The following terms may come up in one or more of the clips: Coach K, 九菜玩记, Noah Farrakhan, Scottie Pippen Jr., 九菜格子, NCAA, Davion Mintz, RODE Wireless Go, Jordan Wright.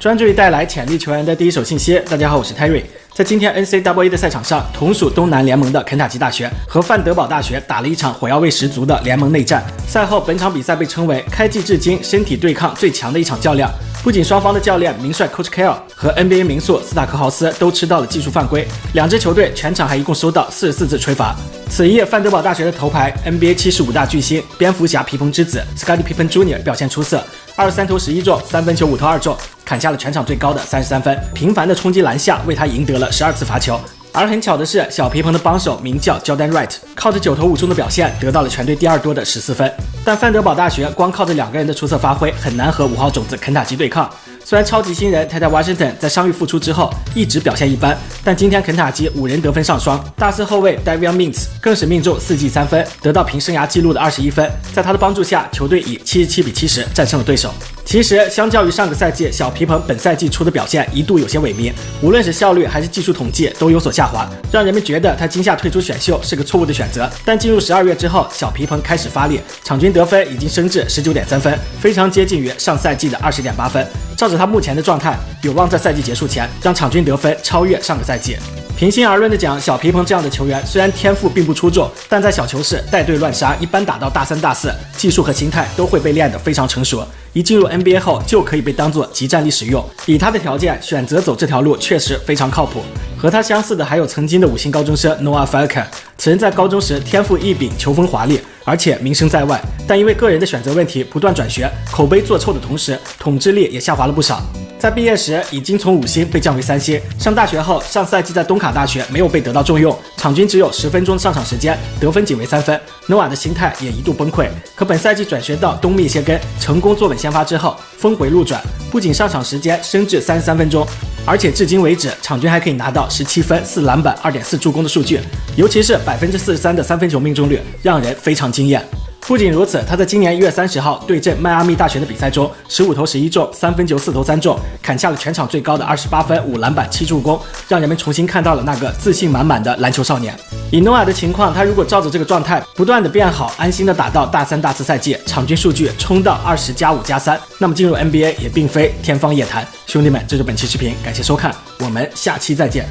专注于带来潜力球员的第一手信息。大家好，我是 Terry。在今天 NCAA 的赛场上，同属东南联盟的肯塔基大学和范德堡大学打了一场火药味十足的联盟内战。赛后，本场比赛被称为开季至今身体对抗最强的一场较量。不仅双方的教练名帅 Coach K 和 NBA 名宿斯塔克豪斯都吃到了技术犯规，两支球队全场还一共收到44次吹罚。此夜，范德堡大学的头牌 NBA 75大巨星蝙蝠侠皮蓬之子 Scottie Pippen Jr. 表现出色，23投11中，3分球5投2中。砍下了全场最高的33分，频繁的冲击篮下为他赢得了12次罚球。而很巧的是，小皮蓬的帮手名叫 Jordan Wright， 靠着9投5中的表现得到了全队第2多的14分。但范德堡大学光靠着两个人的出色发挥，很难和5号种子肯塔基对抗。虽然超级新人泰泰·华盛顿在伤愈复出之后一直表现一般，但今天肯塔基5人得分上双，大四后卫 Davion Mintz 更是命中4记3分，得到凭生涯纪录的21分。在他的帮助下，球队以77比70战胜了对手。其实，相较于上个赛季，小皮蓬本赛季初的表现一度有些萎靡，无论是效率还是技术统计都有所下滑，让人们觉得他今夏退出选秀是个错误的选择。但进入12月之后，小皮蓬开始发力，场均得分已经升至 19.3 分，非常接近于上赛季的 20.8 分。照着他目前的状态，有望在赛季结束前让场均得分超越上个赛季。平心而论的讲，小皮蓬这样的球员虽然天赋并不出众，但在小球市带队乱杀，一般打到大3、大4，技术和心态都会被练得非常成熟。一进入 NBA 后，就可以被当作即战力使用。以他的条件，选择走这条路确实非常靠谱。和他相似的还有曾经的5星高中生 Noah Farrakhan， 此人在高中时天赋异禀，球风华丽，而且名声在外。但因为个人的选择问题不断转学，口碑做臭的同时，统治力也下滑了不少。在毕业时已经从5星被降为3星，上大学后，上赛季在东卡大学没有被得到重用，场均只有10分钟的上场时间，得分仅为3分。诺瓦的心态也一度崩溃，可本赛季转学到东密歇根，成功坐稳先发之后，峰回路转，不仅上场时间升至33分钟，而且至今为止，场均还可以拿到17分、4篮板、2.4助攻的数据，尤其是43%的3分球命中率，让人非常惊艳。不仅如此，他在今年1月30号对阵迈阿密大学的比赛中，15投11中，3分球4投3中，砍下了全场最高的28分、5篮板、7助攻，让人们重新看到了那个自信满满的篮球少年。以诺瓦的情况，他如果照着这个状态不断的变好，安心的打到大3、大4赛季，场均数据冲到20+5+3，那么进入 NBA 也并非天方夜谭。兄弟们，这是本期视频，感谢收看，我们下期再见。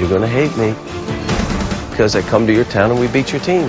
You're going to hate me because I come to your town and we beat your team.